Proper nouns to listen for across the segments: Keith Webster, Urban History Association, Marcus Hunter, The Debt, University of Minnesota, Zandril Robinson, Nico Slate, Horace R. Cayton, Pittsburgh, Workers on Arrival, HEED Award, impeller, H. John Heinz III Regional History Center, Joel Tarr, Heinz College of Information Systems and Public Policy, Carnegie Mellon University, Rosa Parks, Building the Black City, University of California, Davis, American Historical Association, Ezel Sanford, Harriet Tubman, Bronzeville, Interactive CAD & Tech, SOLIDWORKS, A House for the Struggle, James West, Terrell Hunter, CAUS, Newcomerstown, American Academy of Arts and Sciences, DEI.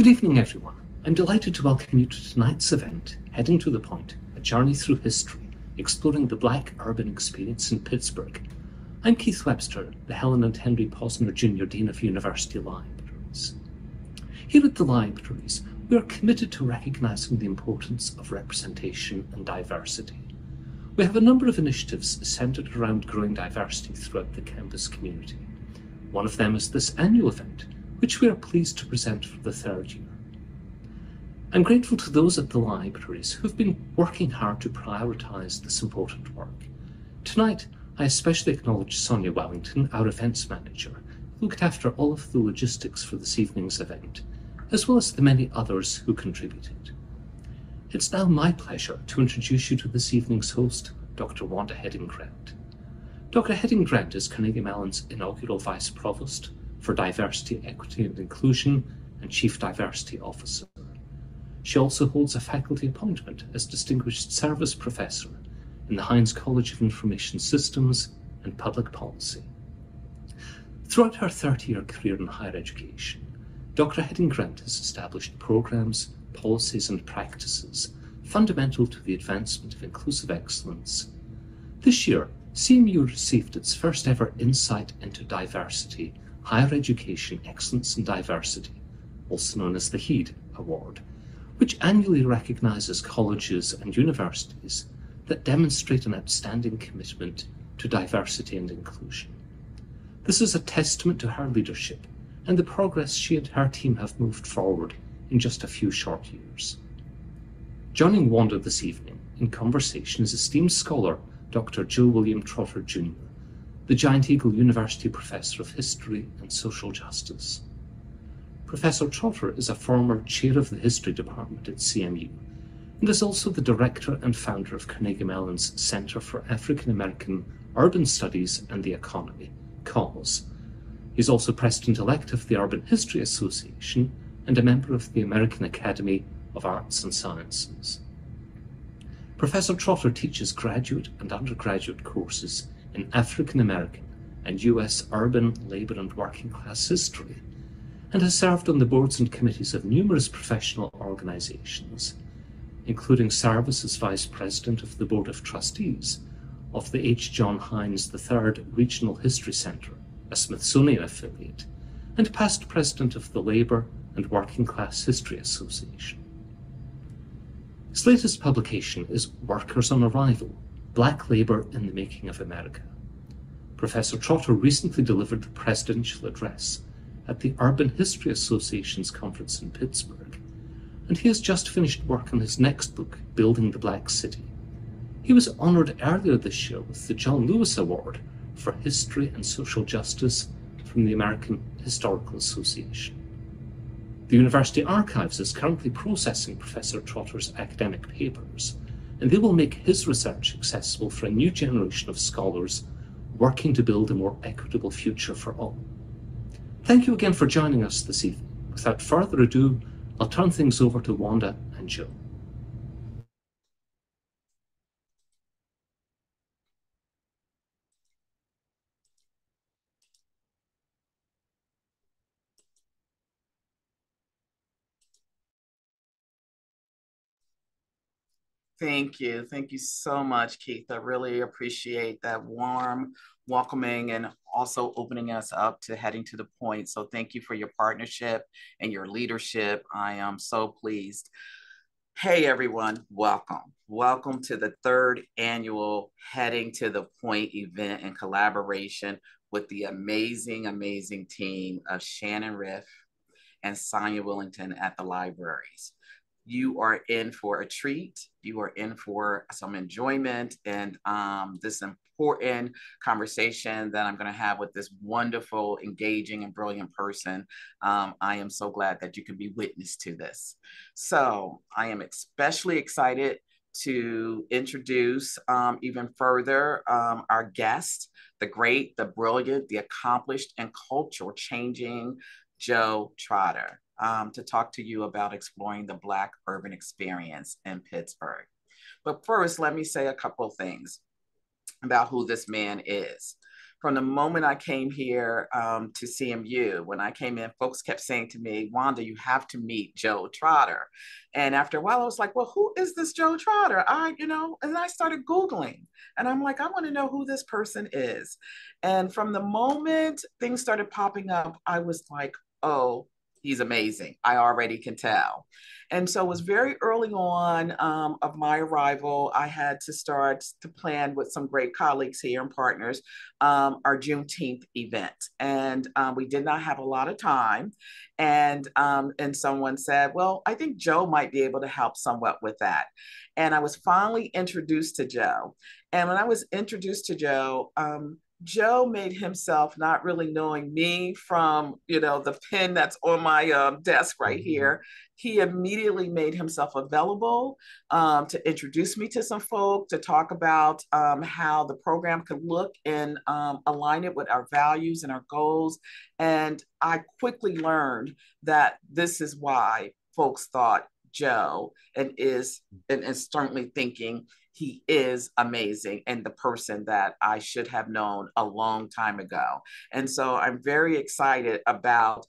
Good evening, everyone. I'm delighted to welcome you to tonight's event, Heading to the Point, a journey through history, exploring the Black urban experience in Pittsburgh. I'm Keith Webster, the Helen and Henry Posner Jr. Dean of University Libraries. Here at the libraries, we are committed to recognizing the importance of representation and diversity. We have a number of initiatives centered around growing diversity throughout the campus community. One of them is this annual event, which we are pleased to present for the third year. I'm grateful to those at the libraries who've been working hard to prioritize this important work. Tonight, I especially acknowledge Sonia Wellington, our events manager, who looked after all of the logistics for this evening's event, as well as the many others who contributed. It's now my pleasure to introduce you to this evening's host, Dr. Wanda Heading-Grant. Dr. Heading-Grant is Carnegie Mellon's inaugural Vice Provost for Diversity, Equity, and Inclusion, and Chief Diversity Officer. She also holds a faculty appointment as Distinguished Service Professor in the Heinz College of Information Systems and Public Policy. Throughout her 30-year career in higher education, Dr. Heading-Grant has established programs, policies, and practices fundamental to the advancement of inclusive excellence. This year, CMU received its first ever Insight into Diversity, Higher Education, Excellence and Diversity, also known as the HEED Award, which annually recognizes colleges and universities that demonstrate an outstanding commitment to diversity and inclusion. This is a testament to her leadership and the progress she and her team have moved forward in just a few short years. Joining Wanda this evening in conversation is esteemed scholar Dr. Joe William Trotter, Jr., the Giant Eagle University Professor of History and Social Justice. Professor Trotter is a former chair of the History Department at CMU and is also the director and founder of Carnegie Mellon's Center for African American Urban Studies and the Economy, CAUS. He's also president-elect of the Urban History Association and a member of the American Academy of Arts and Sciences. Professor Trotter teaches graduate and undergraduate courses in African American and U.S. urban, labor, and working class history, and has served on the boards and committees of numerous professional organizations, including service as Vice President of the Board of Trustees of the H. John Heinz III Regional History Center, a Smithsonian affiliate, and past President of the Labor and Working Class History Association. His latest publication is Workers on Arrival, Black Labor in the Making of America. Professor Trotter recently delivered the presidential address at the Urban History Association's conference in Pittsburgh, and he has just finished work on his next book, Building the Black City. He was honored earlier this year with the John Lewis Award for History and Social Justice from the American Historical Association. The University Archives is currently processing Professor Trotter's academic papers, and they will make his research accessible for a new generation of scholars working to build a more equitable future for all. Thank you again for joining us this evening. Without further ado, I'll turn things over to Wanda and Joe. Thank you. Thank you so much, Keith. I really appreciate that warm, welcoming, and also opening us up to Heading to the Point. So thank you for your partnership and your leadership. I am so pleased. Hey, everyone, welcome. Welcome to the third annual Heading to the Point event in collaboration with the amazing, amazing team of Shannon Riff and Sonia Wellington at the libraries. You are in for a treat. You are in for some enjoyment and this important conversation that I'm going to have with this wonderful, engaging, and brilliant person. I am so glad that you can be witness to this. So I am especially excited to introduce even further our guest, the great, the brilliant, the accomplished, and culture changing Joe Trotter. To talk to you about exploring the Black urban experience in Pittsburgh. But first, let me say a couple of things about who this man is. from the moment I came here to CMU, when I came in, folks kept saying to me, Wanda, you have to meet Joe Trotter. And after a while, I was like, well, who is this Joe Trotter? And I started Googling. And I'm like, I want to know who this person is. And from the moment things started popping up, I was like, oh, he's amazing. I already can tell. And so it was very early on of my arrival, I had to start to plan with some great colleagues here and partners, our Juneteenth event. And we did not have a lot of time. And someone said, well, I think Joe might be able to help somewhat with that. And I was finally introduced to Joe. And when I was introduced to Joe, Joe made himself, not really knowing me from, the pen that's on my desk right here, he immediately made himself available to introduce me to some folk, to talk about how the program could look and align it with our values and our goals. And I quickly learned that this is why folks thought Joe and certainly thinking he is amazing and the person that I should have known a long time ago. And so I'm very excited about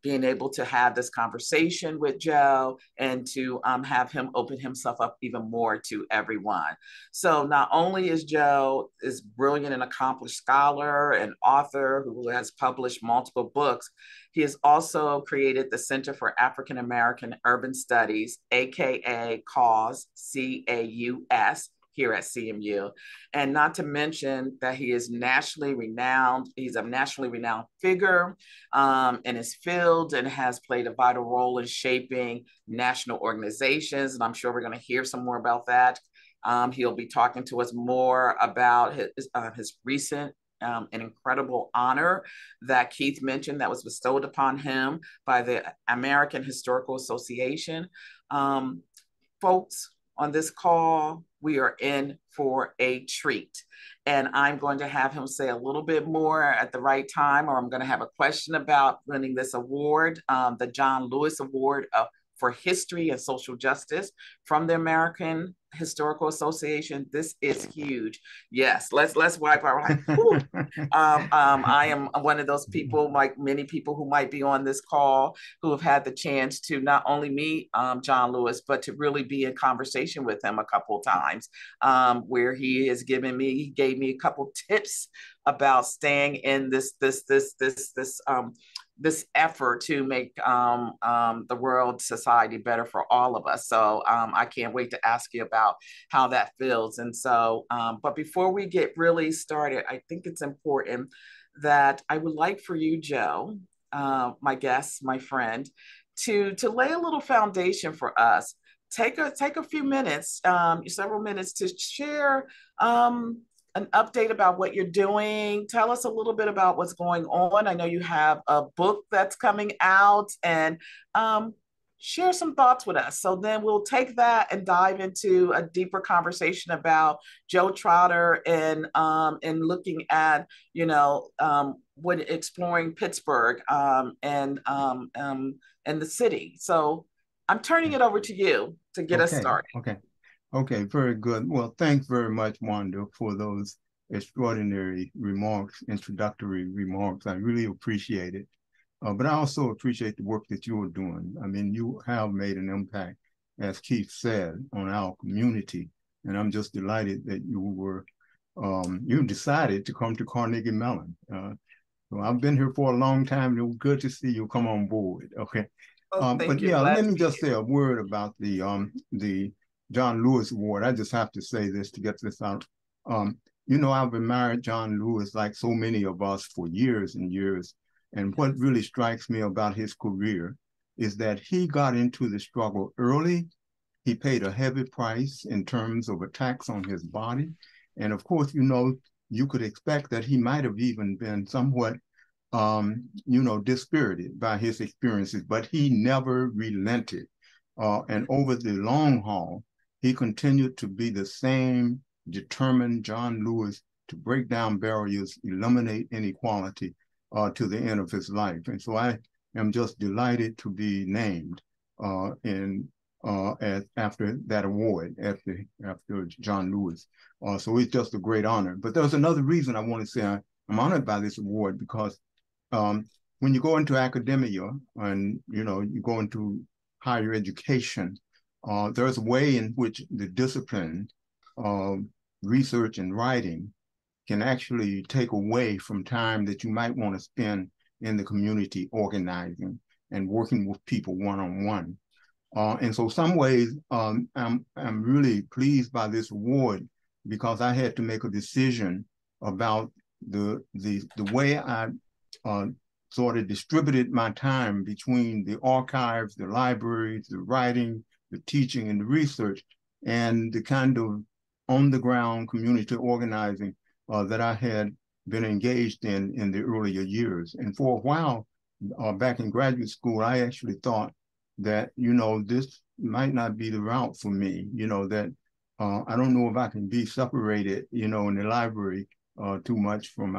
being able to have this conversation with Joe and to have him open himself up even more to everyone. So not only is Joe is brilliant and accomplished scholar and author who has published multiple books, he has also created the Center for African American Urban Studies, AKA CAUS, C-A-U-S, here at CMU. And not to mention that he is nationally renowned. He's a nationally renowned figure in his field and has played a vital role in shaping national organizations. And I'm sure we're gonna hear some more about that. He'll be talking to us more about his recent an incredible honor that Keith mentioned that was bestowed upon him by the American Historical Association. Folks, on this call, we are in for a treat. And I'm going to have him say a little bit more at the right time, or I'm going to have a question about winning this award, the John Lewis Award for History and Social Justice from the American Historical Association. This is huge. Yes, let's wipe our eyes. I am one of those people, like many people who might be on this call, who have had the chance to not only meet John Lewis, but to really be in conversation with him a couple of times, where he gave me a couple tips about staying in this effort to make the world, society better for all of us. So I can't wait to ask you about how that feels. And so, but before we get really started, I think it's important that I would like for you, Joe, my guest, my friend, to lay a little foundation for us. Take a few minutes, several minutes to share an update about what you're doing. Tell us a little bit about what's going on. I know you have a book that's coming out, and share some thoughts with us. So then we'll take that and dive into a deeper conversation about Joe Trotter and looking at, when exploring Pittsburgh and the city. So I'm turning it over to you to get us started. Okay, very good. Well, thanks very much, Wanda, for those extraordinary remarks, introductory remarks. I really appreciate it. But I also appreciate the work that you're doing. I mean, you have made an impact, as Keith said, on our community. And I'm just delighted that you decided to come to Carnegie Mellon. So I've been here for a long time, and it was good to see you come on board. Okay. Let me just say a word about the John Lewis Award. I just have to say this to get this out. I've admired John Lewis, like so many of us, for years and years. And what really strikes me about his career is that he got into the struggle early. He paid a heavy price in terms of attacks on his body. And of course, you could expect that he might have even been somewhat, dispirited by his experiences, but he never relented. And over the long haul, he continued to be the same determined John Lewis to break down barriers, eliminate inequality to the end of his life. And so I am just delighted to be named after that award, after John Lewis. So it's just a great honor. But there's another reason I want to say I'm honored by this award because when you go into academia and, you know, you go into higher education, there's a way in which the discipline of research and writing can actually take away from time that you might want to spend in the community organizing and working with people one-on-one. And so some ways, I'm really pleased by this award because I had to make a decision about the way I sort of distributed my time between the archives, the libraries, the writing, the teaching, and the research, and the kind of on-the-ground community organizing that I had been engaged in the earlier years. And for a while, back in graduate school, I actually thought that, you know, this might not be the route for me, you know, that I don't know if I can be separated, you know, in the library too much from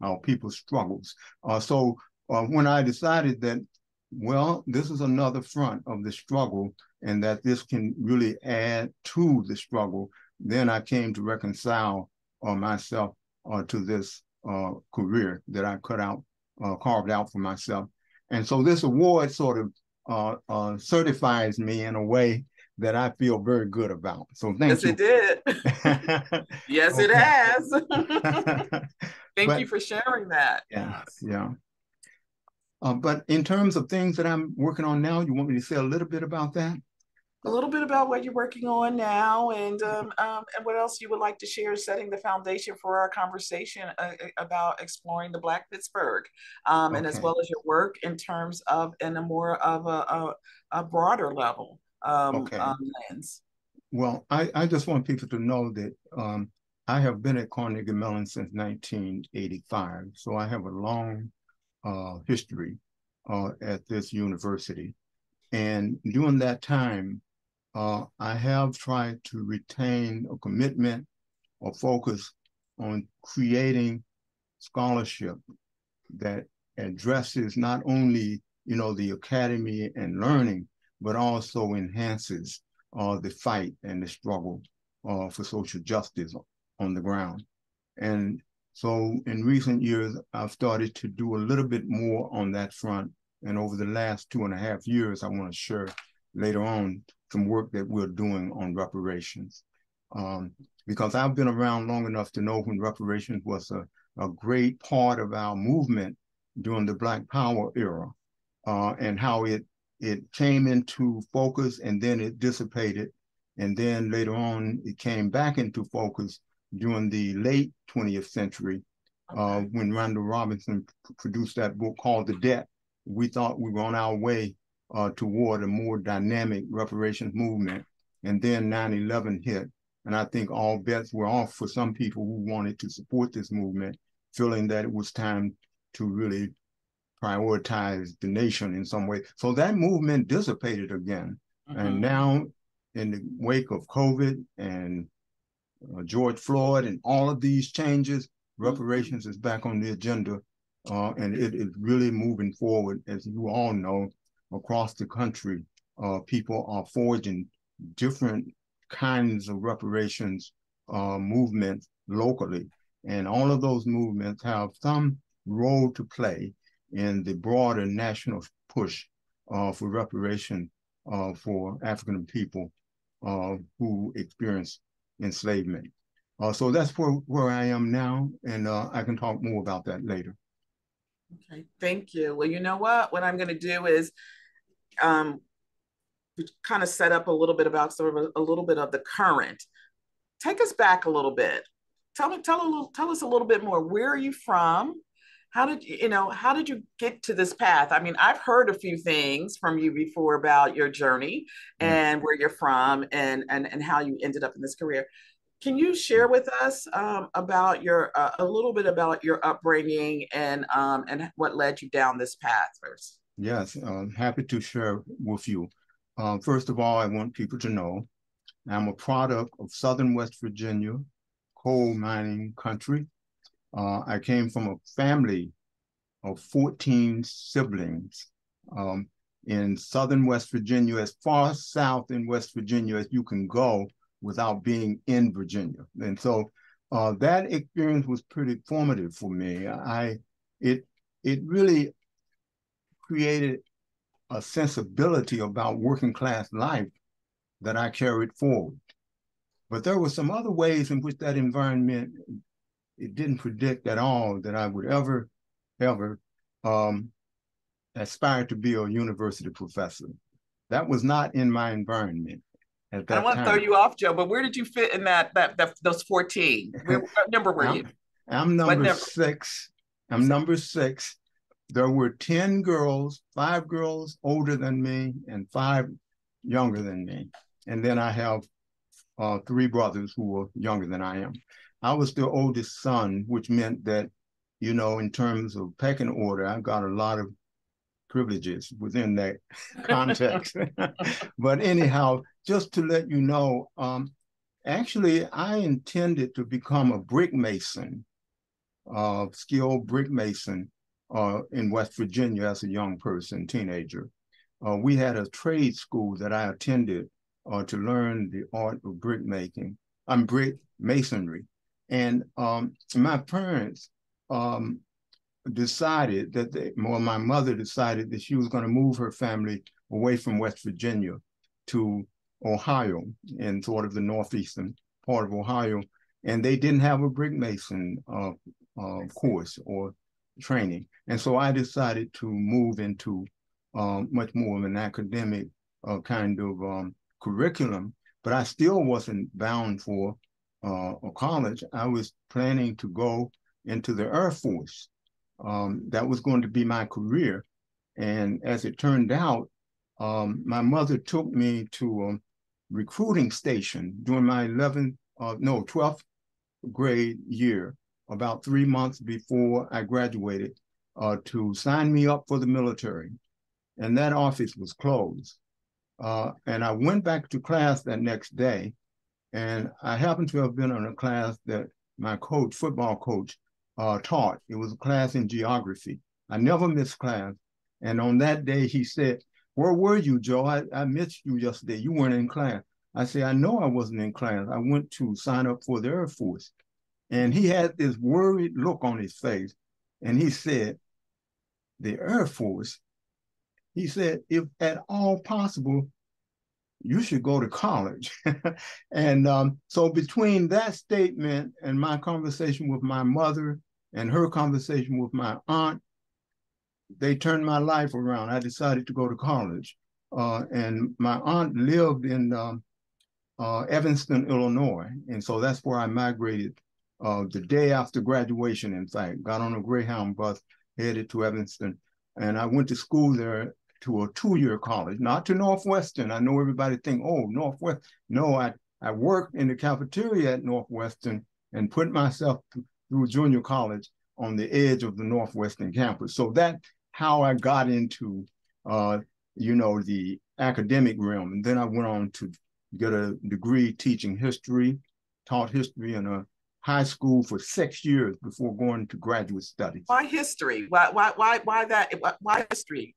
our people's struggles. So when I decided that, well, this is another front of the struggle and that this can really add to the struggle, then I came to reconcile myself to this career that I carved out for myself. And so this award sort of certifies me in a way that I feel very good about. So thank you. Yes, it did. Yes, it has. Thank you for sharing that. Yeah, yeah. But in terms of things that I'm working on now, you want me to say a little bit about that? A little bit about what you're working on now and what else you would like to share, setting the foundation for our conversation about exploring the Black Pittsburgh, okay. And as well as your work in terms of in a more of a broader level okay. Lens. Well, I just want people to know that I have been at Carnegie Mellon since 1985, so I have a long history at this university. And during that time, I have tried to retain a commitment or focus on creating scholarship that addresses not only, you know, the academy and learning, but also enhances the fight and the struggle for social justice on the ground. And so in recent years, I've started to do a little bit more on that front. And over the last 2.5 years, I want to share later on some work that we're doing on reparations. Because I've been around long enough to know when reparations was a great part of our movement during the Black Power era and how it came into focus and then it dissipated. And then later on, it came back into focus during the late 20th century when Randall Robinson produced that book called The Debt. We thought we were on our way toward a more dynamic reparations movement. And then 9/11 hit. And I think all bets were off for some people who wanted to support this movement, feeling that it was time to really prioritize the nation in some way. So that movement dissipated again. And now in the wake of COVID and George Floyd and all of these changes, reparations is back on the agenda. And it is really moving forward. As you all know, across the country, people are forging different kinds of reparations movements locally. And all of those movements have some role to play in the broader national push for reparation for African people who experience enslavement. So that's where I am now, and I can talk more about that later. Okay, thank you. Well, you know what? What I'm going to do is kind of set up a little bit about sort of a little bit of the current. Take us back a little bit. Tell us a little bit more. Where are you from? How did you get to this path? I mean, I've heard a few things from you before about your journey and where you're from and how you ended up in this career. Can you share with us about your a little bit about your upbringing and what led you down this path first? Yes, I'm happy to share with you. First of all, I want people to know I'm a product of Southern West Virginia, coal mining country. I came from a family of 14 siblings in Southern West Virginia, as far south in West Virginia as you can go without being in Virginia. And so That experience was pretty formative for me. It really created a sensibility about working class life that I carried forward. But there were some other ways in which that environment, it didn't predict at all that I would ever aspire to be a university professor. That was not in my environment at that time. I don't want to throw you off, Joe, but where did you fit in those 14? What number were you? I'm number six. I'm number six. There were 10 girls, 5 girls older than me and 5 younger than me. And then I have 3 brothers who were younger than I am. I was the oldest son, which meant that, you know, in terms of pecking order, I got a lot of privileges within that context. But anyhow, just to let you know, actually, I intended to become a brick mason, skilled brick mason, in West Virginia as a young person, teenager. We had a trade school that I attended to learn the art of brick making, brick masonry. And my parents decided that my mother decided that she was going to move her family away from West Virginia to Ohio, in sort of the northeastern part of Ohio. And they didn't have a brick mason course or training. And so I decided to move into much more of an academic kind of curriculum, but I still wasn't bound for a college. I was planning to go into the Air Force. That was going to be my career. And as it turned out, my mother took me to a recruiting station during my 12th grade year, about 3 months before I graduated, to sign me up for the military. And that office was closed. And I went back to class that next day. And I happened to have been in a class that my coach, football coach, taught. It was a class in geography. I never missed class. And on that day, he said, "Where were you, Joe? I missed you yesterday. You weren't in class." I said, "I know I wasn't in class. I went to sign up for the Air Force." And he had this worried look on his face. And he said, "The Air Force?" He said, "If at all possible, you should go to college." And so between that statement and my conversation with my mother and her conversation with my aunt, they turned my life around. I decided to go to college. And my aunt lived in Evanston, Illinois. And so that's where I migrated. The day after graduation, in fact, got on a Greyhound bus, headed to Evanston. And I went to school there to a 2-year college, not to Northwestern. I know everybody think, oh, Northwest. No, I worked in the cafeteria at Northwestern and put myself through junior college on the edge of the Northwestern campus. So that's how I got into, the academic realm. And then I went on to get a degree teaching history, taught history in a high school for 6 years before going to graduate studies. Why history? Why history?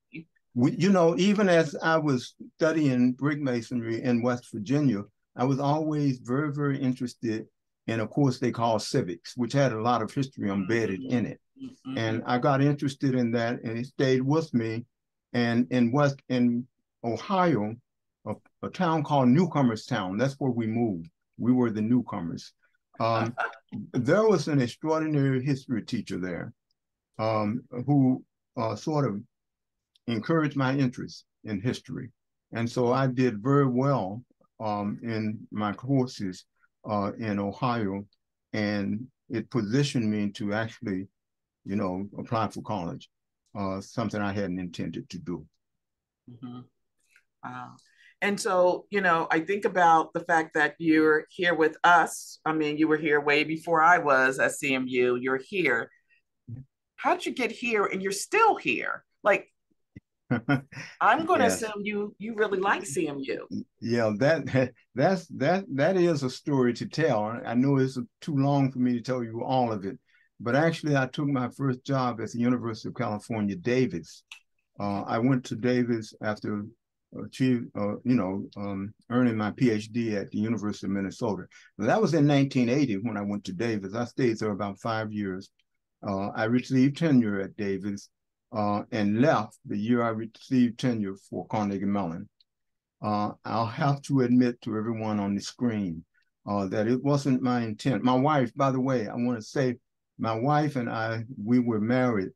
You know, even as I was studying brick masonry in West Virginia, I was always very, very interested in a course they call civics, which had a lot of history embedded in it. Mm-hmm. And I got interested in that, and it stayed with me. And in Ohio, a town called Newcomerstown, that's where we moved. We were the newcomers. There was an extraordinary history teacher there who sort of encouraged my interest in history. And so I did very well in my courses in Ohio, and it positioned me to actually, apply for college, something I hadn't intended to do. Mm-hmm. Wow. And so, I think about the fact that you're here with us. I mean, you were here way before I was at CMU. You're here. How'd you get here? And you're still here. Like, I'm going to assume you really like CMU. Yeah, that is a story to tell. I know it's too long for me to tell you all of it, but actually I took my first job at the University of California, Davis. I went to Davis after earning my PhD at the University of Minnesota. Now, that was in 1980 when I went to Davis. I stayed there about 5 years. I received tenure at Davis and left the year I received tenure for Carnegie Mellon. I'll have to admit to everyone on the screen that it wasn't my intent. My wife, by the way, I want to say my wife and I, we were married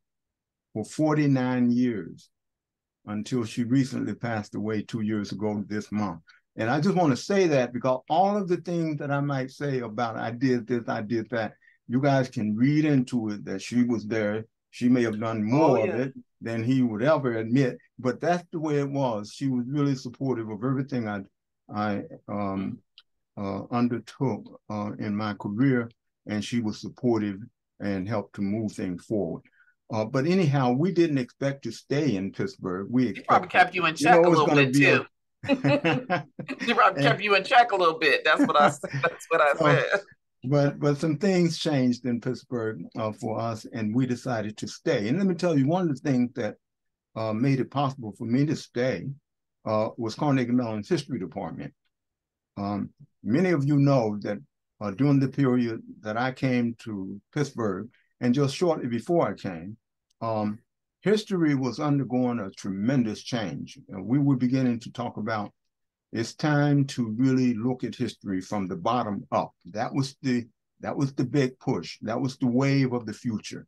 for 49 years until she recently passed away 2 years ago this month. And I just want to say that because all of the things that I might say about I did this, I did that, you guys can read into it that she was there. She may have done more of it than he would ever admit, but that's the way it was. She was really supportive of everything I undertook in my career, and she was supportive and helped to move things forward. But anyhow, we didn't expect to stay in Pittsburgh. She probably kept you in check a little bit too. She probably kept you in check a little bit. That's what I said. That's what I said. But some things changed in Pittsburgh for us, and we decided to stay. And let me tell you, one of the things that made it possible for me to stay was Carnegie Mellon's history department. Many of you know that during the period that I came to Pittsburgh, and just shortly before I came, history was undergoing a tremendous change. We were beginning to talk about it's time to really look at history from the bottom up. That was the big push. That was the wave of the future.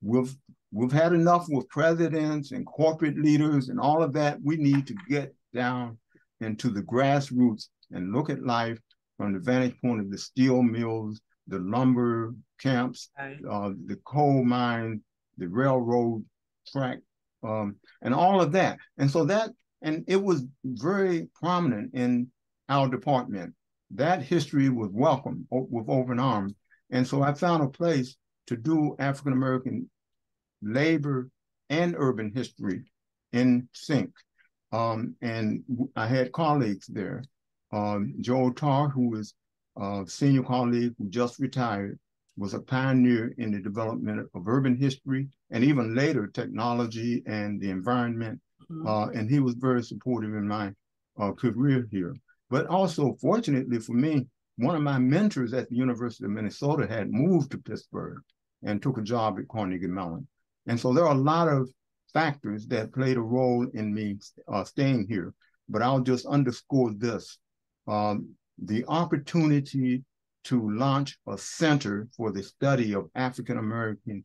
We've had enough with presidents and corporate leaders and all of that. We need to get down into the grassroots and look at life from the vantage point of the steel mills, the lumber camps, the coal mines, the railroad track, and all of that. And so that, and it was very prominent in our department. That history was welcomed with open arms. And so I found a place to do African-American labor and urban history in sync. And I had colleagues there. Joel Tarr, who was a senior colleague who just retired, was a pioneer in the development of urban history and even later technology and the environment. And he was very supportive in my career here. But also, fortunately for me, one of my mentors at the University of Minnesota had moved to Pittsburgh and took a job at Carnegie Mellon. And so there are a lot of factors that played a role in me staying here. But I'll just underscore this. The opportunity to launch a center for the study of African Americans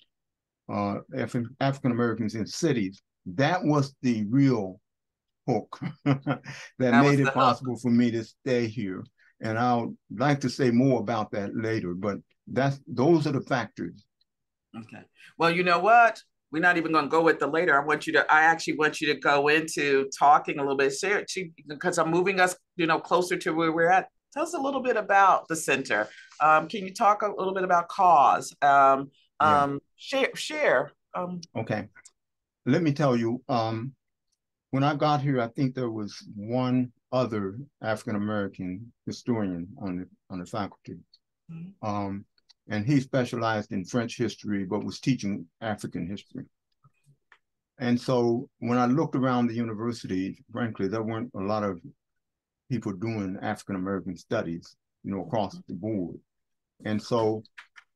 in cities, that was the real hook that made it possible for me to stay here. And I'll like to say more about that later, but those are the factors. Okay. Well, you know what? We're not even going to go with the later. I actually want you to go into talking a little bit, because I'm moving us, closer to where we're at. Tell us a little bit about the center. Can you talk a little bit about CAUS? Okay. Let me tell you, when I got here, I think there was one other African-American historian on the faculty. Mm-hmm. And he specialized in French history, but was teaching African history. And so when I looked around the university, frankly, there weren't a lot of people doing African-American studies, across the board. And so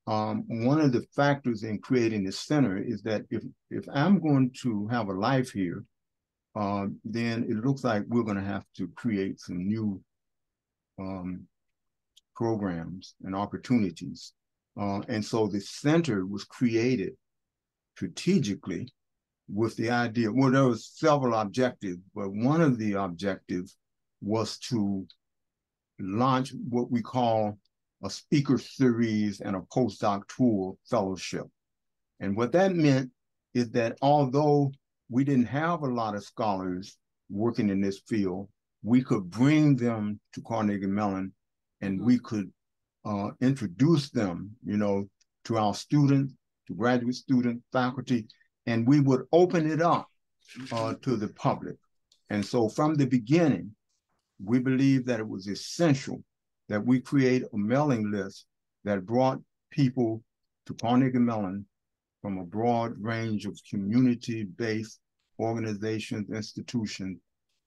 one of the factors in creating this center is that if I'm going to have a life here, then it looks like we're going to have to create some new programs and opportunities. And so the center was created strategically with the idea, well, there was several objectives, but one of the objectives was to launch what we call a speaker series and a postdoctoral fellowship. And what that meant is that although we didn't have a lot of scholars working in this field, we could bring them to Carnegie Mellon and we could introduce them, to our students, to graduate students, faculty, and we would open it up to the public. And so from the beginning, we believed that it was essential that we create a mailing list that brought people to Carnegie Mellon from a broad range of community-based organizations, institutions,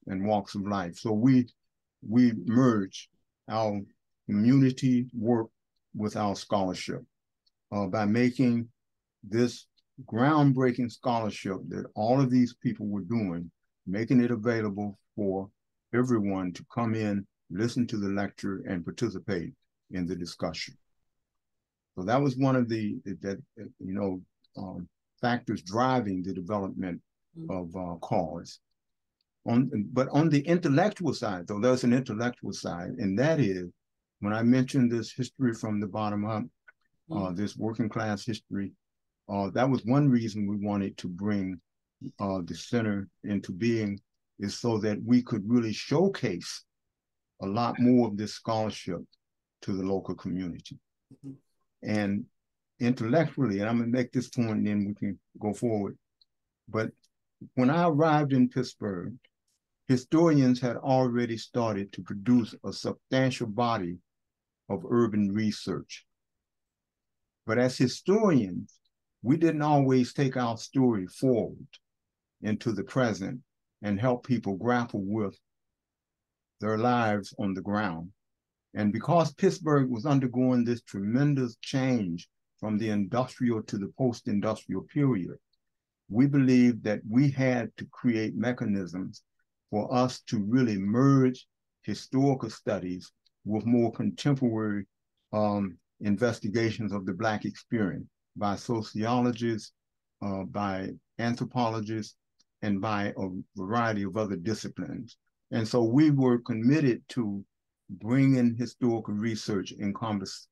and walks of life. So we merge our community work with our scholarship by making this groundbreaking scholarship that all of these people were doing, making it available for everyone to come in, listen to the lecture, and participate in the discussion. So that was one of the factors driving the development of CAUS. But on the intellectual side, though, there's an intellectual side, and that is when I mentioned this history from the bottom up, this working class history. That was one reason we wanted to bring the center into being, is so that we could really showcase a lot more of this scholarship to the local community. And intellectually, and I'm gonna make this point and then we can go forward. But when I arrived in Pittsburgh, historians had already started to produce a substantial body of urban research. But as historians, we didn't always take our story forward into the present and help people grapple with their lives on the ground. And because Pittsburgh was undergoing this tremendous change from the industrial to the post-industrial period, we believed that we had to create mechanisms for us to really merge historical studies with more contemporary investigations of the Black experience by sociologists, by anthropologists, and by a variety of other disciplines. And so we were committed to bringing historical research in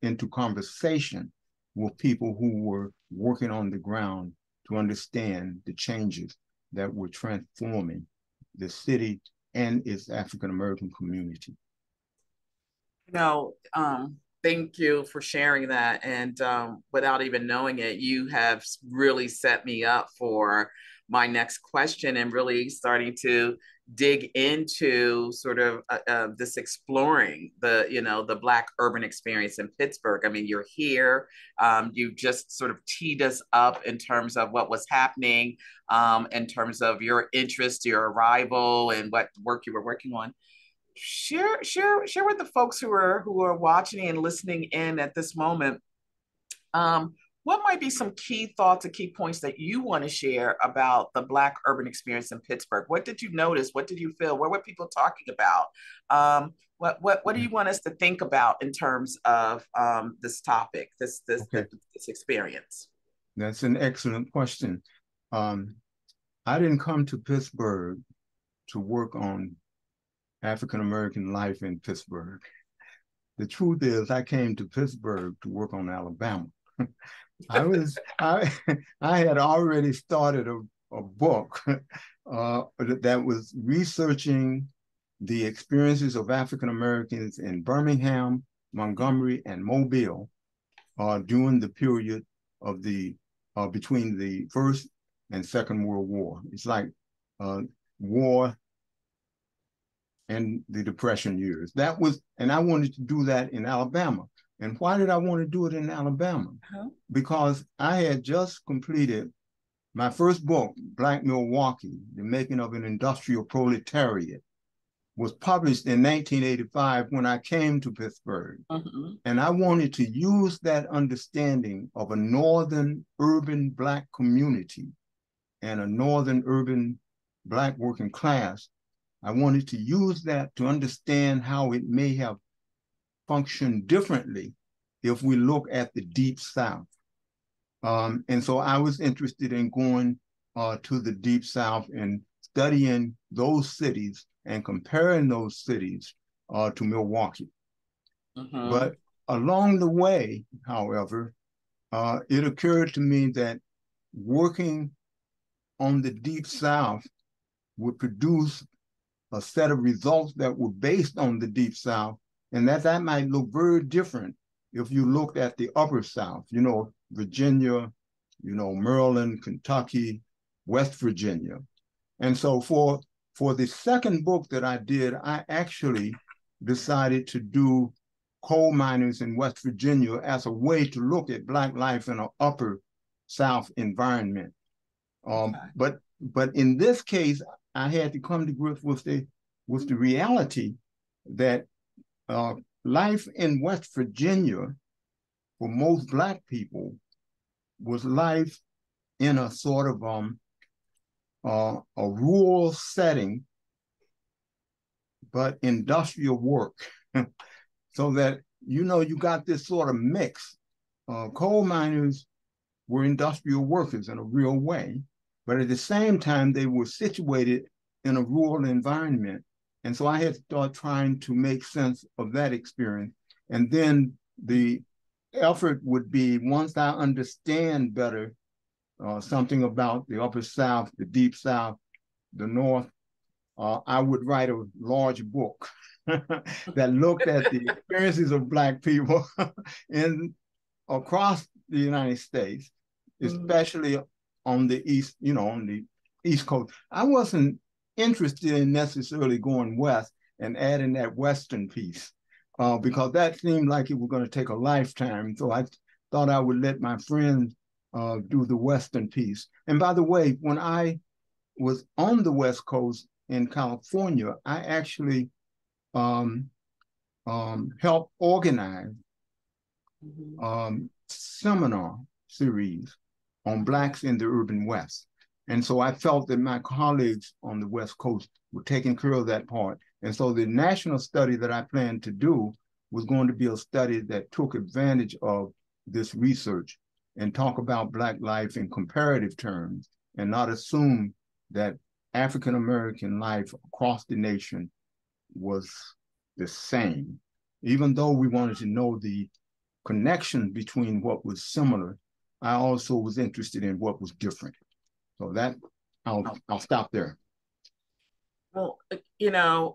into conversation with people who were working on the ground to understand the changes that were transforming the city and its African-American community. Thank you for sharing that. And without even knowing it, you have really set me up for my next question and really starting to dig into sort of this exploring the, the Black urban experience in Pittsburgh. I mean, you're here, you just sort of teed us up in terms of what was happening, in terms of your interest, your arrival, and what work you were working on. Share with the folks who are watching and listening in at this moment, what might be some key thoughts and key points that you want to share about the Black urban experience in Pittsburgh? What did you notice? What did you feel? What were people talking about? What do you want us to think about in terms of this topic, this experience? That's an excellent question. I didn't come to Pittsburgh to work on African-American life in Pittsburgh. The truth is I came to Pittsburgh to work on Alabama. I had already started a book that was researching the experiences of African-Americans in Birmingham, Montgomery, and Mobile during the period of the, between the First and Second World War. It's like war and the Depression years. That was, and I wanted to do that in Alabama. And why did I want to do it in Alabama? Because I had just completed my first book, Black Milwaukee, The Making of an Industrial Proletariat, was published in 1985 when I came to Pittsburgh. And I wanted to use that understanding of a northern urban Black community and a northern urban Black working class. I wanted to use that to understand how it may have function differently if we look at the Deep South. And so I was interested in going to the Deep South and studying those cities and comparing those cities to Milwaukee. But along the way, however, it occurred to me that working on the Deep South would produce a set of results that were based on the Deep South, and that might look very different if you looked at the Upper South, Virginia, Maryland, Kentucky, West Virginia. And so for the second book that I did, I actually decided to do coal miners in West Virginia as a way to look at Black life in an Upper South environment. But in this case, I had to come to grips with the with the reality that life in West Virginia for most Black people was life in a sort of a rural setting, but industrial work. So that, you know, you got this sort of mix. Coal miners were industrial workers in a real way, but at the same time, they were situated in a rural environment. And so I had to start trying to make sense of that experience. And then the effort would be, once I understand better something about the Upper South, the Deep South, the North, I would write a large book that looked at the experiences of Black people across the United States, especially on the East, you know, on the East Coast. I wasn't interested in necessarily going west and adding that Western piece because that seemed like it was going to take a lifetime. So I thought I would let my friends do the Western piece. And by the way, when I was on the West Coast in California, I actually helped organize seminar series on Blacks in the Urban West. And so I felt that my colleagues on the West Coast were taking care of that part. And so the national study that I planned to do was going to be a study that took advantage of this research and talk about Black life in comparative terms and not assume that African-American life across the nation was the same, even though we wanted to know the connection between what was similar. I also was interested in what was different. So that, I'll stop there. Well, you know,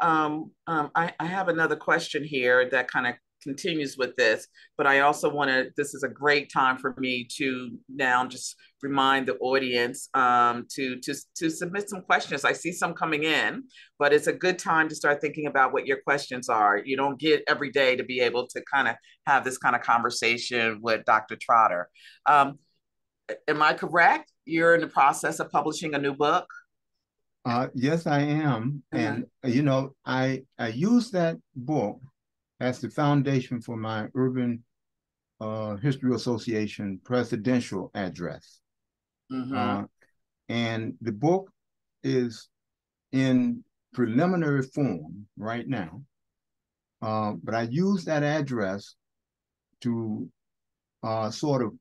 I have another question here that kind of continues with this, but I also want to, this is a great time for me to now just remind the audience to submit some questions. I see some coming in, but it's a good time to start thinking about what your questions are. You don't get every day to be able to kind of have this kind of conversation with Dr. Trotter. Am I correct? You're in the process of publishing a new book? Yes, I am. Mm-hmm. And, you know, I use that book as the foundation for my Urban History Association presidential address. Mm-hmm. And the book is in preliminary form right now. But I use that address to sort of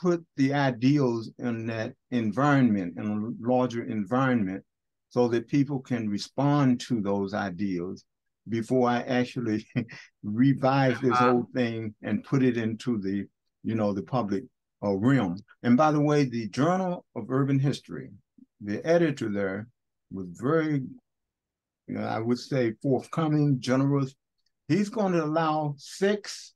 put the ideals in that environment, in a larger environment, so that people can respond to those ideals before I actually revise this whole thing and put it into the, you know, the public realm. And by the way, the Journal of Urban History, the editor there was very, you know, I would say forthcoming, generous. He's going to allow 6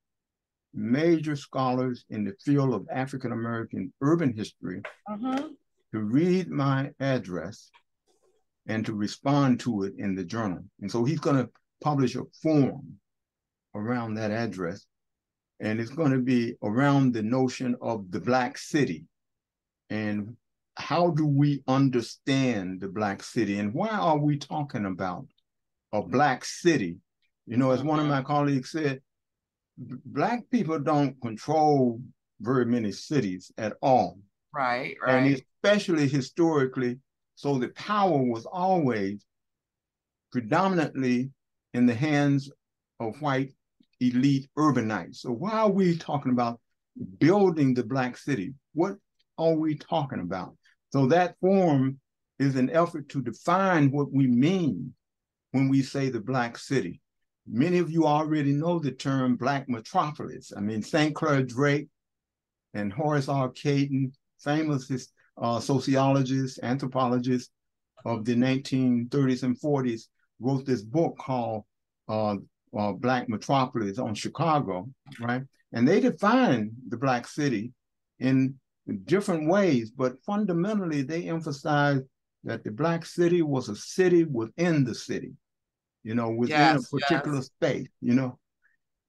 major scholars in the field of African-American urban history to read my address and to respond to it in the journal. And so he's going to publish a form around that address, and it's going to be around the notion of the Black city and how do we understand the Black city and why are we talking about a Black city? You know, as one of my colleagues said, Black people don't control very many cities at all. Right, right. And especially historically, so the power was always predominantly in the hands of white elite urbanites. So why are we talking about building the Black city? What are we talking about? So that form is an effort to define what we mean when we say the Black city. Many of you already know the term Black Metropolis. I mean, St. Clair Drake and Horace R. Cayton, famous sociologists, anthropologists of the 1930s and 40s, wrote this book called Black Metropolis on Chicago, right? And they defined the Black city in different ways, but fundamentally they emphasized that the Black city was a city within the city, you know, within a particular space, you know?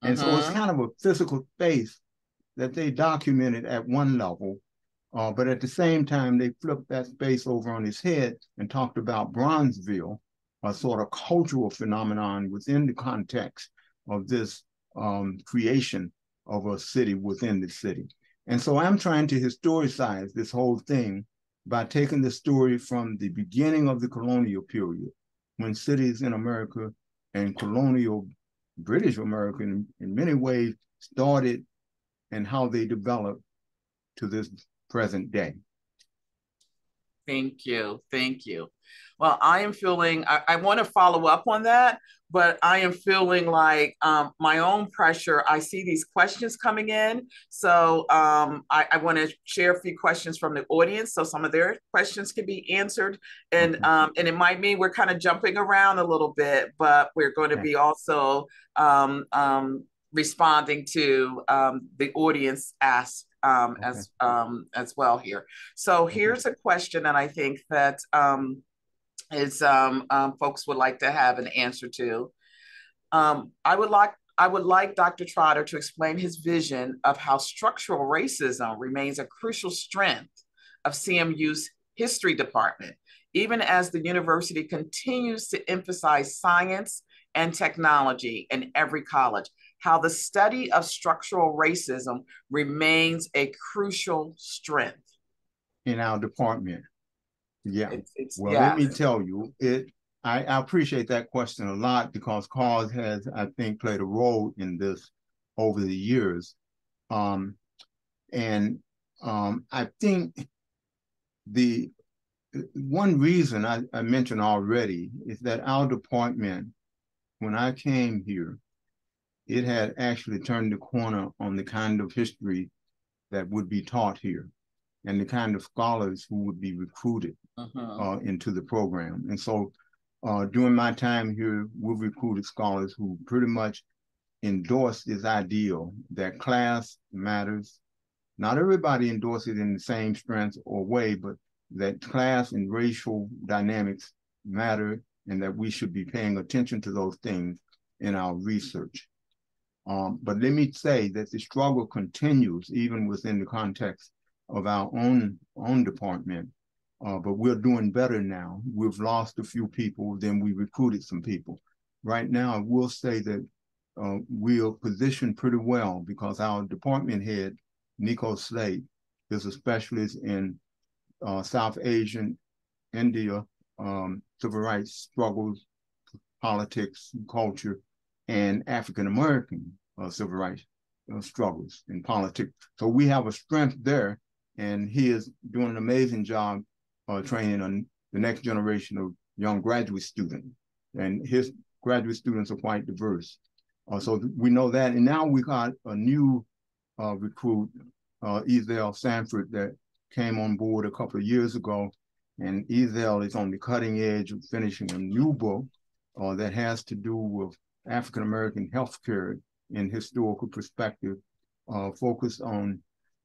And so it's kind of a physical space that they documented at one level, but at the same time, they flipped that space over on its head and talked about Bronzeville, a sort of cultural phenomenon within the context of this creation of a city within the city. And so I'm trying to historicize this whole thing by taking the story from the beginning of the colonial period, when cities in America and colonial British America in many ways started, and how they developed to this present day. Thank you, thank you. Well, I am feeling, I want to follow up on that, but I am feeling like my own pressure. I see these questions coming in. So I want to share a few questions from the audience so some of their questions can be answered. And it might mean we're kind of jumping around a little bit, but we're going to be also responding to the audience asked as well here. So here's a question that I think that folks would like to have an answer to. I would like Dr. Trotter to explain his vision of how structural racism remains a crucial strength of CMU's history department, even as the university continues to emphasize science and technology in every college. How the study of structural racism remains a crucial strength in our department. Yeah. Let me tell you, I appreciate that question a lot, because CAUS has, I think, played a role in this over the years. I think the one reason I mentioned already is that our department, when I came here, it had actually turned the corner on the kind of history that would be taught here and the kind of scholars who would be recruited into the program. And so during my time here, we recruited scholars who pretty much endorsed this ideal that class matters. Not everybody endorsed it in the same strength or way, but that class and racial dynamics matter and that we should be paying attention to those things in our research. But let me say that the struggle continues even within the context of our own department, but we're doing better now. We've lost a few people, then we recruited some people. Right now, I will say that we are positioned pretty well because our department head, Nico Slate, is a specialist in South Asian, India, civil rights struggles, politics, culture, and African-American civil rights struggles in politics. So we have a strength there, and he is doing an amazing job training on the next generation of young graduate students. And his graduate students are quite diverse. So we know that, and now we got a new recruit, Ezel Sanford, that came on board a couple of years ago, and Ezel is on the cutting edge of finishing a new book that has to do with African-American healthcare in historical perspective, focused on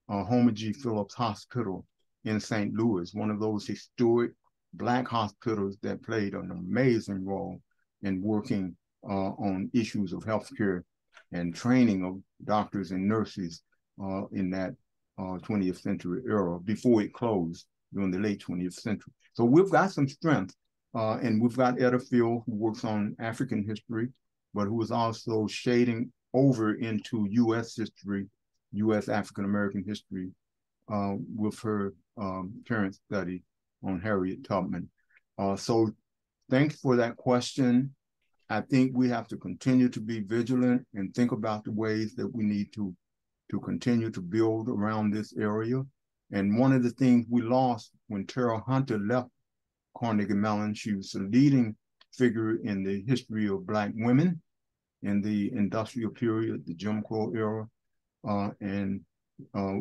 Homer G. Phillips Hospital in St. Louis, one of those historic Black hospitals that played an amazing role in working on issues of healthcare and training of doctors and nurses in that 20th century era before it closed during the late 20th century. So we've got some strength, and we've got Etta Field, who works on African history, but who is also shading over into U.S. history, U.S. African-American history, with her current study on Harriet Tubman. So thanks for that question. I think we have to continue to be vigilant and think about the ways that we need to continue to build around this area. And one of the things we lost when Terrell Hunter left Carnegie Mellon, she was a leading figure in the history of Black women in the industrial period, the Jim Crow era.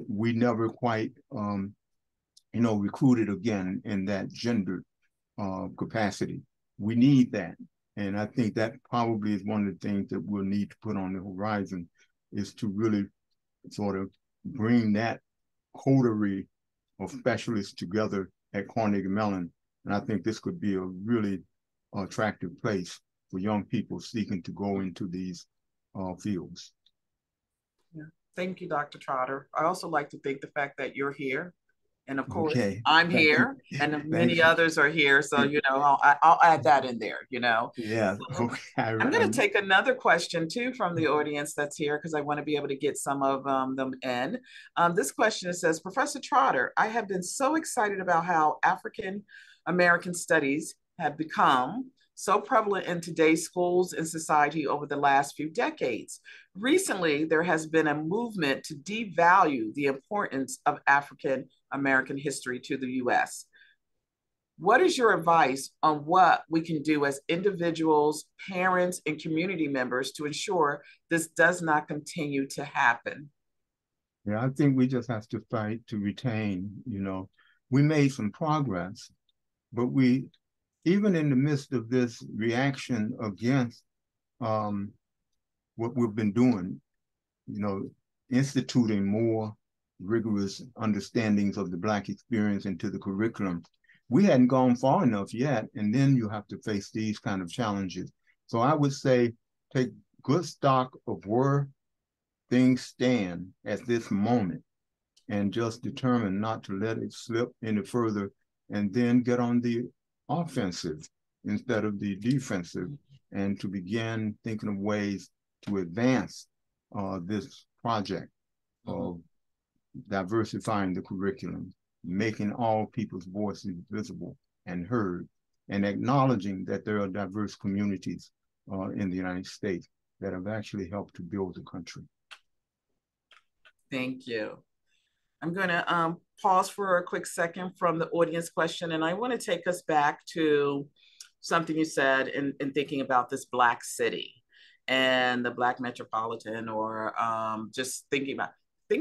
We never quite, recruited again in that gendered capacity. We need that. And I think that probably is one of the things that we'll need to put on the horizon, is to really sort of bring that coterie of specialists together at Carnegie Mellon. And I think this could be a really attractive place for young people seeking to go into these fields. Yeah. Thank you, Dr. Trotter. I also like to thank the fact that you're here And of course, okay. I'm here, and many others are here. So, you know, I'll add that in there, you know. Yeah. So, okay. I'm going to take another question, too, from the audience that's here, because I want to be able to get some of them in. This question says, Professor Trotter, I have been so excited about how African American studies have become so prevalent in today's schools and society over the last few decades. Recently, there has been a movement to devalue the importance of African American history to the US. What is your advice on what we can do as individuals, parents, and community members to ensure this does not continue to happen? Yeah, I think we just have to fight to retain, you know, we made some progress, but we, even in the midst of this reaction against what we've been doing, you know, instituting more rigorous understandings of the Black experience into the curriculum, we hadn't gone far enough yet, and then you have to face these kind of challenges. So I would say take good stock of where things stand at this moment and just determine not to let it slip any further, and then get on the offensive instead of the defensive, and to begin thinking of ways to advance this project of diversifying the curriculum, making all people's voices visible and heard, and acknowledging that there are diverse communities in the United States that have actually helped to build the country. Thank you. I'm going to pause for a quick second from the audience question, and I want to take us back to something you said in thinking about this Black city and the Black metropolitan, or just thinking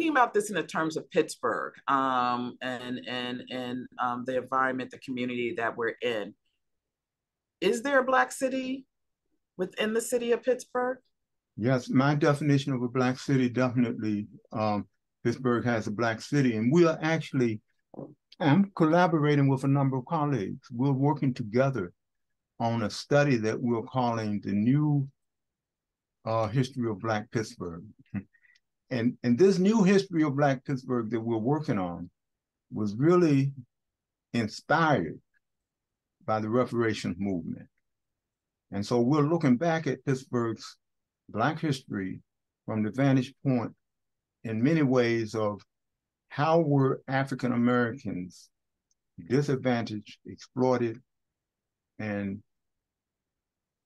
about this in the terms of Pittsburgh and the environment, the community that we're in. Is there a Black city within the city of Pittsburgh? Yes, my definition of a Black city, definitely Pittsburgh has a Black city. And we are actually, I'm collaborating with a number of colleagues. We're working together on a study that we're calling the New History of Black Pittsburgh. And this new history of Black Pittsburgh that we're working on was really inspired by the reparations movement. And so we're looking back at Pittsburgh's Black history from the vantage point in many ways of how were African Americans disadvantaged, exploited, and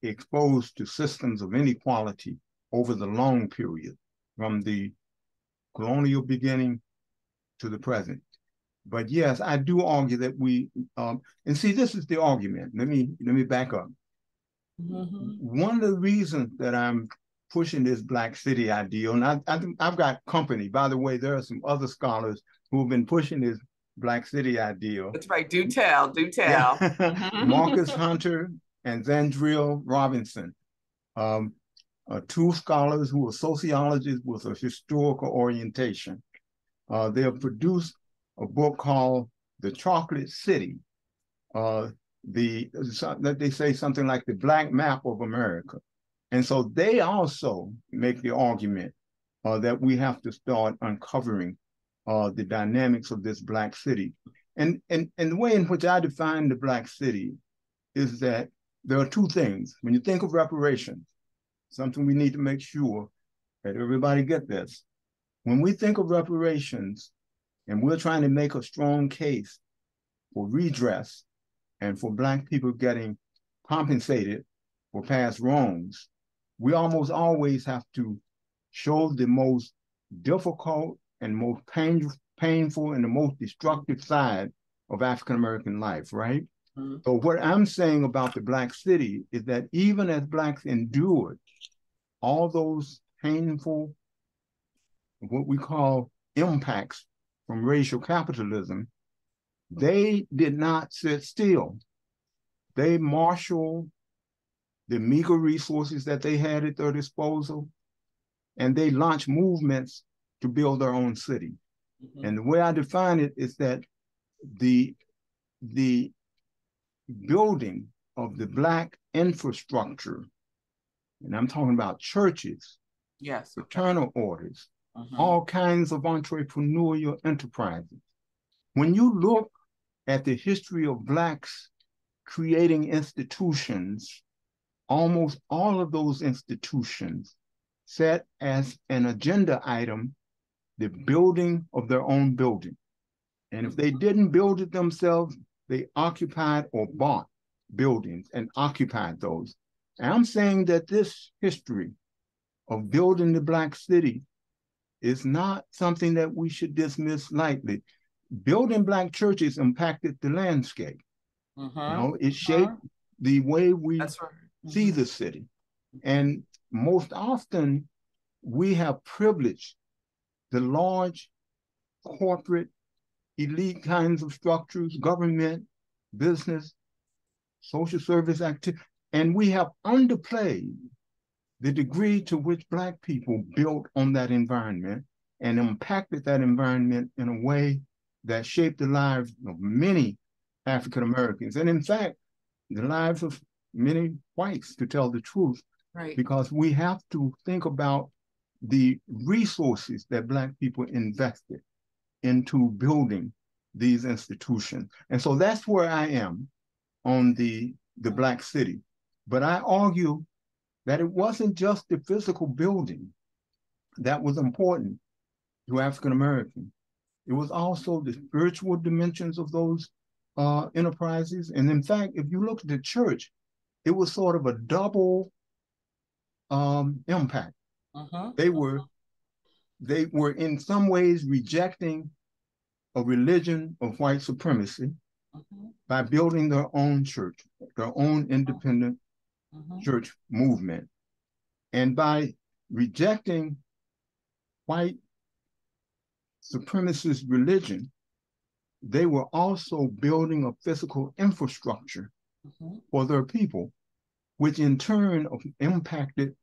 exposed to systems of inequality over the long period, from the colonial beginning to the present. But yes, I do argue that we, and see, this is the argument. Let me back up. Mm-hmm. One of the reasons that I'm pushing this Black city ideal, and I've got company, by the way, there are some other scholars who have been pushing this Black city ideal. That's right, do tell, do tell. Yeah. Marcus Hunter and Zandril Robinson. Two scholars who are sociologists with a historical orientation. They have produced a book called The Chocolate City. They say something like the Black Map of America. And so they also make the argument that we have to start uncovering the dynamics of this Black city. And the way in which I define the Black city is that there are two things. When you think of reparations, something we need to make sure that everybody get this. When we think of reparations and we're trying to make a strong case for redress and for Black people getting compensated for past wrongs, we almost always have to show the most difficult and most painful and the most destructive side of African-American life, right? Mm-hmm. So what I'm saying about the Black city is that even as Blacks endured all those painful, what we call impacts from racial capitalism, they did not sit still. They marshaled the meager resources that they had at their disposal, and they launched movements to build their own city. Mm-hmm. And the way I define it is that the building of the Black infrastructure, and I'm talking about churches, yes, fraternal orders, all kinds of entrepreneurial enterprises, When you look at the history of Blacks creating institutions, almost all of those institutions set as an agenda item the building of their own building. And if they didn't build it themselves, they occupied or bought buildings and occupied those. And I'm saying that this history of building the Black city is not something that we should dismiss lightly. Building Black churches impacted the landscape. You know, it shaped the way we see the city. And most often, we have privileged the large corporate elite kinds of structures, government, business, social service activity, and we have underplayed the degree to which Black people built on that environment and impacted that environment in a way that shaped the lives of many African Americans, and in fact, the lives of many whites, to tell the truth, because we have to think about the resources that Black people invested into building these institutions. And so that's where I am on the Black city. But I argue that it wasn't just the physical building that was important to African Americans. It was also the spiritual dimensions of those enterprises. And in fact, if you look at the church, it was sort of a double impact. They were in some ways rejecting a religion of white supremacy by building their own church, their own independent church movement. And by rejecting white supremacist religion, they were also building a physical infrastructure for their people, which in turn impacted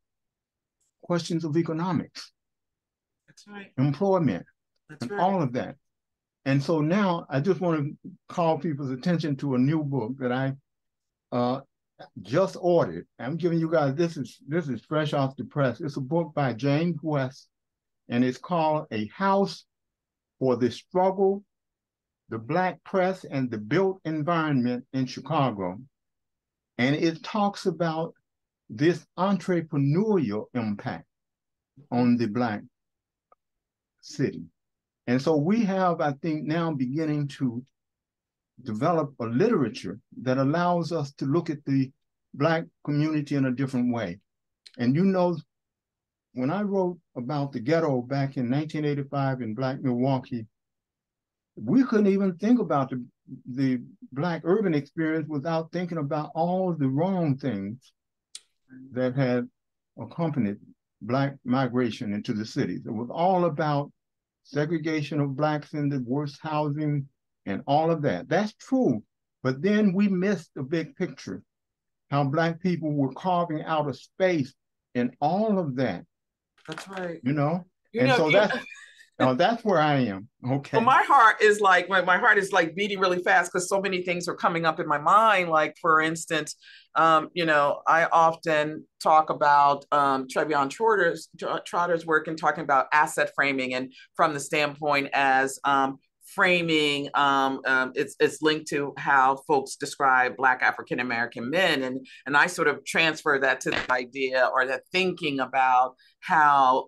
questions of economics, employment, and all of that. And so now I just want to call people's attention to a new book that I just ordered. I'm giving you guys, this is fresh off the press. It's a book by James West, and it's called A House for the Struggle, the Black Press, and the Built Environment in Chicago. And it talks about this entrepreneurial impact on the Black city. And so we have, I think, now beginning to develop a literature that allows us to look at the Black community in a different way. And you know, when I wrote about the ghetto back in 1985 in Black Milwaukee, we couldn't even think about the Black urban experience without thinking about all the wrong things that had accompanied Black migration into the cities. It was all about segregation of Blacks in the worst housing and all of that. That's true, but then we missed the big picture, how Black people were carving out a space in all of that. You know? That's where I am. Okay. Well, my heart is like, my heart is like beating really fast because so many things are coming up in my mind. Like, for instance, you know, I often talk about Trevion Trotter's work and talking about asset framing, and from the standpoint as framing, it's linked to how folks describe Black African-American men. And I sort of transfer that to the idea or the thinking about how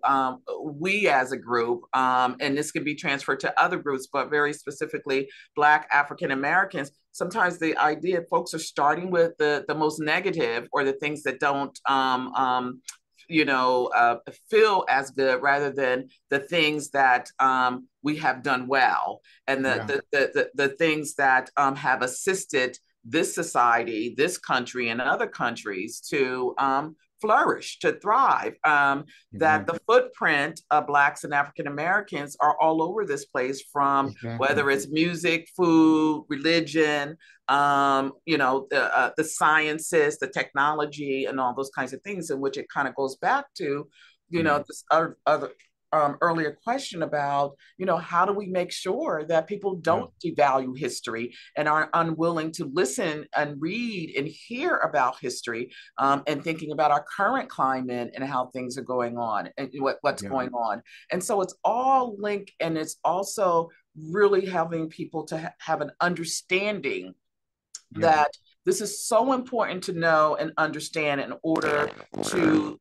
we as a group, and this can be transferred to other groups, but very specifically Black African-Americans, sometimes the idea folks are starting with the most negative or the things that don't, you know, feel as good, rather than the things that we have done well, and the things that have assisted this society, this country, and other countries to flourish, to thrive, that the footprint of Blacks and African Americans are all over this place, from whether it's music, food, religion, you know, the sciences, the technology, and all those kinds of things, in which it kind of goes back to, you know, this other earlier question about, you know, how do we make sure that people don't devalue history and are unwilling to listen and read and hear about history, and thinking about our current climate and how things are going on and what's going on. And so it's all linked, and it's also really having people to have an understanding that this is so important to know and understand in order to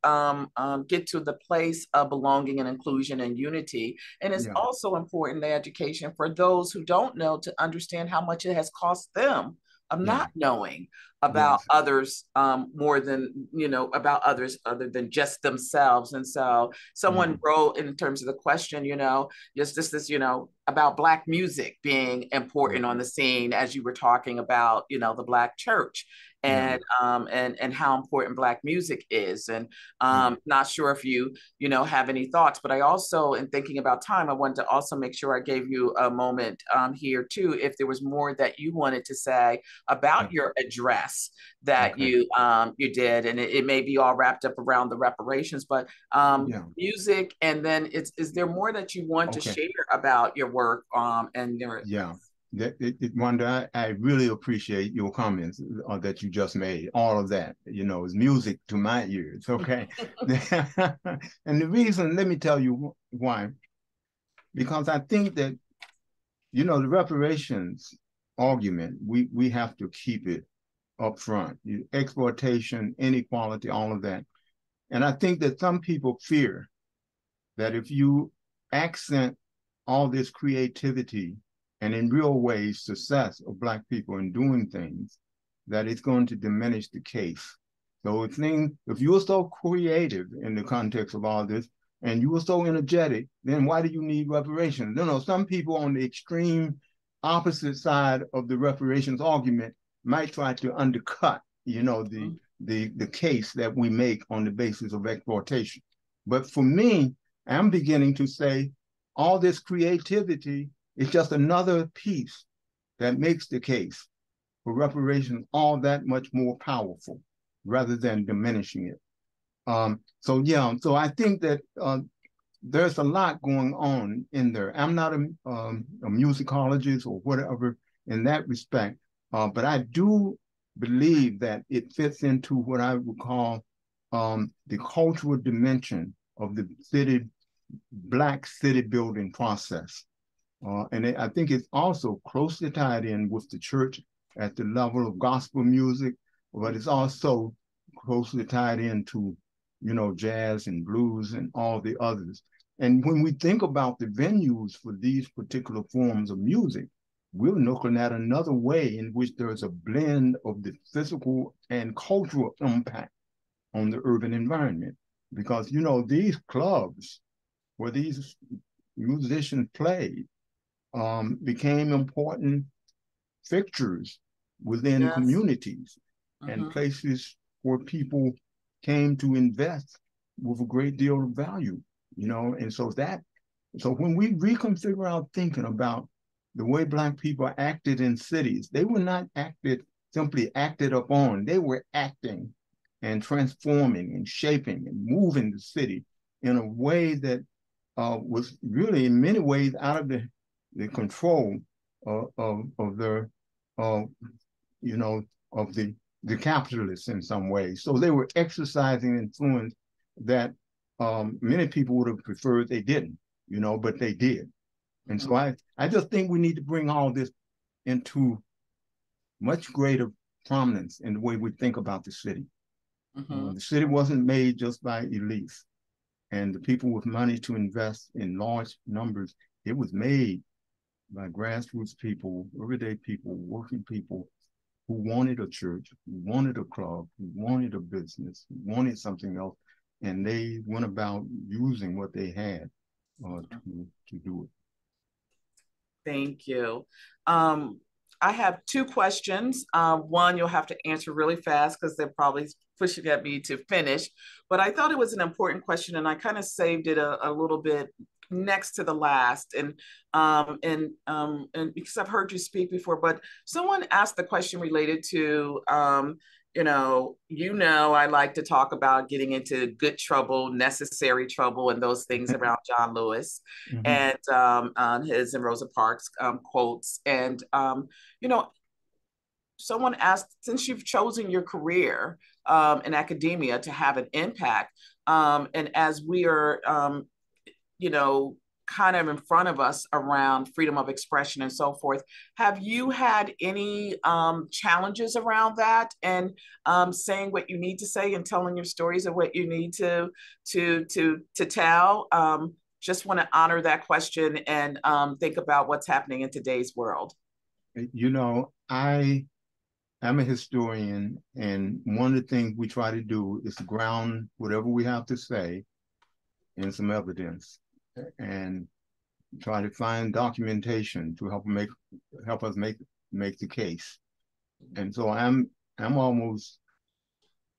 get to the place of belonging and inclusion and unity. And it's also important in education for those who don't know to understand how much it has cost them of not knowing about others more than, you know, about others other than just themselves. And so someone wrote in terms of the question, you know, just this, you know, about Black music being important on the scene as you were talking about, you know, the Black church and how important Black music is. And not sure if you know, have any thoughts, but I also, in thinking about time, I wanted to also make sure I gave you a moment here too, if there was more that you wanted to say about your address that you did, and it may be all wrapped up around the reparations, but music, and then is there more that you want to share about your work? And there Wanda, I really appreciate your comments that you just made. All of that, you know, is music to my ears. Okay, and the reason, let me tell you why, because I think that, you know, the reparations argument, we have to keep it up front, exploitation, inequality, all of that. And I think that some people fear that if you accent all this creativity and in real ways success of Black people in doing things, that it's going to diminish the case. So if you're so creative in the context of all this and you were so energetic, then why do you need reparations? No, some people on the extreme opposite side of the reparations argument might try to undercut, you know, the case that we make on the basis of exploitation. But for me, I'm beginning to say all this creativity is just another piece that makes the case for reparations all that much more powerful rather than diminishing it. So I think that there's a lot going on in there. I'm not a musicologist or whatever in that respect, but I do believe that it fits into what I would call the cultural dimension of the Black city building process. I think it's also closely tied in with the church at the level of gospel music, but it's also closely tied into, you know, jazz and blues and all the others. And when we think about the venues for these particular forms of music, we're looking at another way in which there's a blend of the physical and cultural impact on the urban environment. Because, you know, these clubs where these musicians played became important fixtures within communities and places where people came to invest with a great deal of value, you know. And so when we reconfigure our thinking about the way Black people acted in cities, they were not simply acted upon. They were acting and transforming and shaping and moving the city in a way that was really in many ways out of the control of the capitalists in some ways. So they were exercising influence that many people would have preferred they didn't, you know, but they did. And so I just think we need to bring all this into much greater prominence in the way we think about the city. The city wasn't made just by elites and the people with money to invest in large numbers. It was made by grassroots people, everyday people, working people who wanted a church, who wanted a club, who wanted a business, who wanted something else. And they went about using what they had to do it. Thank you. I have two questions. One you'll have to answer really fast because they're probably pushing at me to finish, but I thought it was an important question and I kind of saved it a little bit next to the last. And because I've heard you speak before, but someone asked the question related to, you know, I like to talk about getting into good trouble, necessary trouble, and those things around John Lewis and his and Rosa Parks quotes. And, you know, someone asked, since you've chosen your career in academia to have an impact, and as we are, you know, kind of in front of us around freedom of expression and so forth. Have you had any challenges around that and saying what you need to say and telling your stories of what you need to tell? Just want to honor that question and think about what's happening in today's world. You know, I'm a historian, and one of the things we try to do is ground whatever we have to say in some evidence, and try to find documentation to help us make the case. And so I'm almost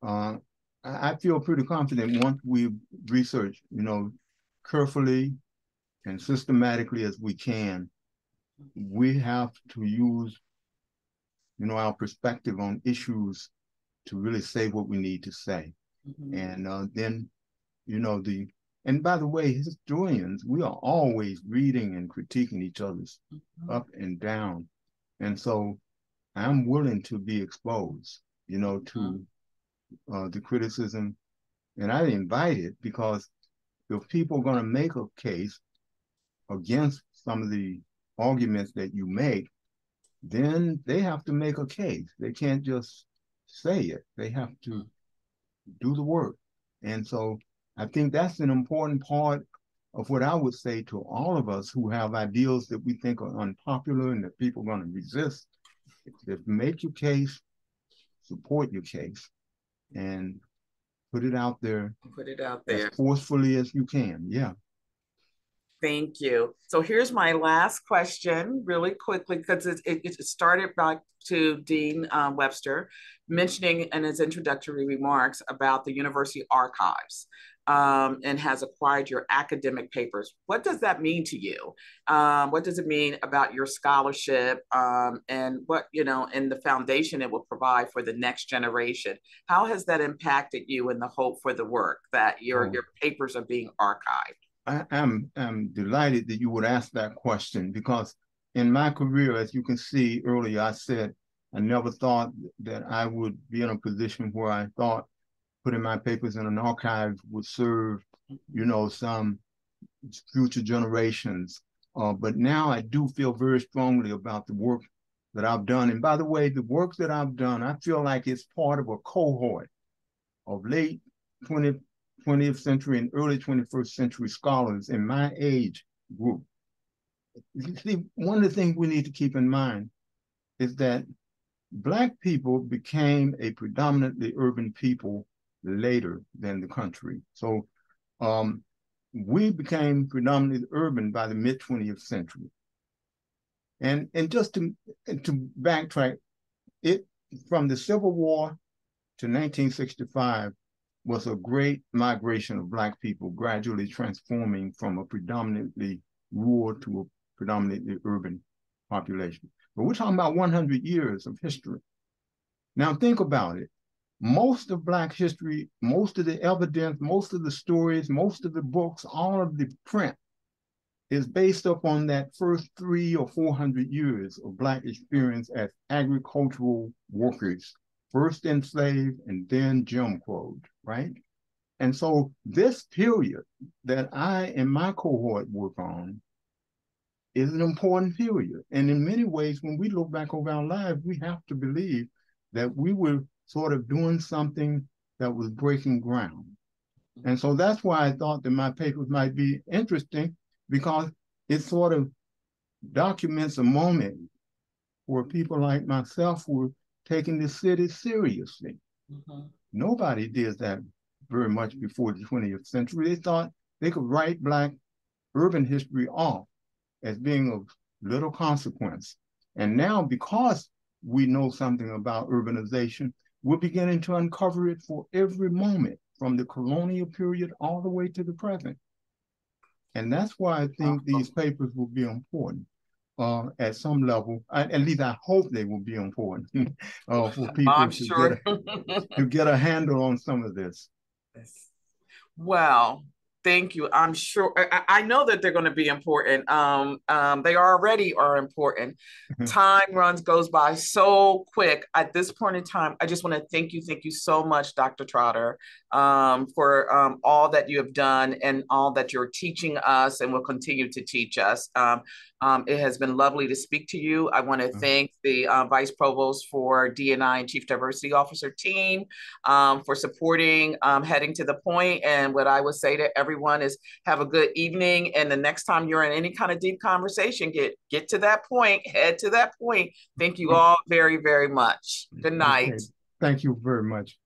I feel pretty confident once we research, you know, carefully and systematically as we can. We have to use, you know, our perspective on issues to really say what we need to say. Mm-hmm. And then, you know, and by the way, historians, we are always reading and critiquing each other's mm-hmm. up and down. And so I'm willing to be exposed, you know, to mm-hmm. The criticism. And I invite it, because if people are going to make a case against some of the arguments that you make, then they have to make a case. They can't just say it. They have to do the work. And so I think that's an important part of what I would say to all of us who have ideals that we think are unpopular and that people are going to resist. Just make your case, support your case, and put it out there. Put it out there as forcefully as you can. Yeah. Thank you. So here's my last question really quickly, because it started back to Dean Webster mentioning in his introductory remarks about the university archives and has acquired your academic papers. What does that mean to you? What does it mean about your scholarship and what, you know, and the foundation it will provide for the next generation? How has that impacted you and the hope for the work that your papers are being archived? I'm delighted that you would ask that question, because in my career, as you can see earlier, I said I never thought that I would be in a position where I thought putting my papers in an archive would serve, you know, some future generations. But now I do feel very strongly about the work that I've done. And by the way, the work that I've done, I feel like it's part of a cohort of late 20th century and early 21st century scholars in my age group. You see, one of the things we need to keep in mind is that Black people became a predominantly urban people later than the country. So we became predominantly urban by the mid 20th century. And just to backtrack, it from the Civil War to 1965, was a great migration of Black people, gradually transforming from a predominantly rural to a predominantly urban population. But we're talking about 100 years of history. Now think about it. Most of Black history, most of the evidence, most of the stories, most of the books, all of the print is based upon that first 300 or 400 years of Black experience as agricultural workers, first enslaved and then Jim Crowed. Right? And so this period that I and my cohort work on is an important period. And in many ways, when we look back over our lives, we have to believe that we were sort of doing something that was breaking ground. And so that's why I thought that my papers might be interesting, because it sort of documents a moment where people like myself were taking the city seriously. Mm-hmm. Nobody did that very much before the 20th century. They thought they could write Black urban history off as being of little consequence. And now, because we know something about urbanization, we're beginning to uncover it for every moment, from the colonial period all the way to the present. And that's why I think these papers will be important. At some level, at least I hope they will be important for people to get a handle on some of this. Well, Thank you. I'm sure, I know that they're going to be important. They already are important. Mm-hmm. Time goes by so quick at this point in time. I just want to thank you so much, Dr. Trotter, for all that you have done and all that you're teaching us and will continue to teach us. It has been lovely to speak to you. I want to thank the Vice Provost for D&I and Chief Diversity Officer team for supporting Heading to the Point. And what I would say to everyone is have a good evening. And the next time you're in any kind of deep conversation, get to that point, head to that point. Thank you all very, very much. Good night. Okay. Thank you very much.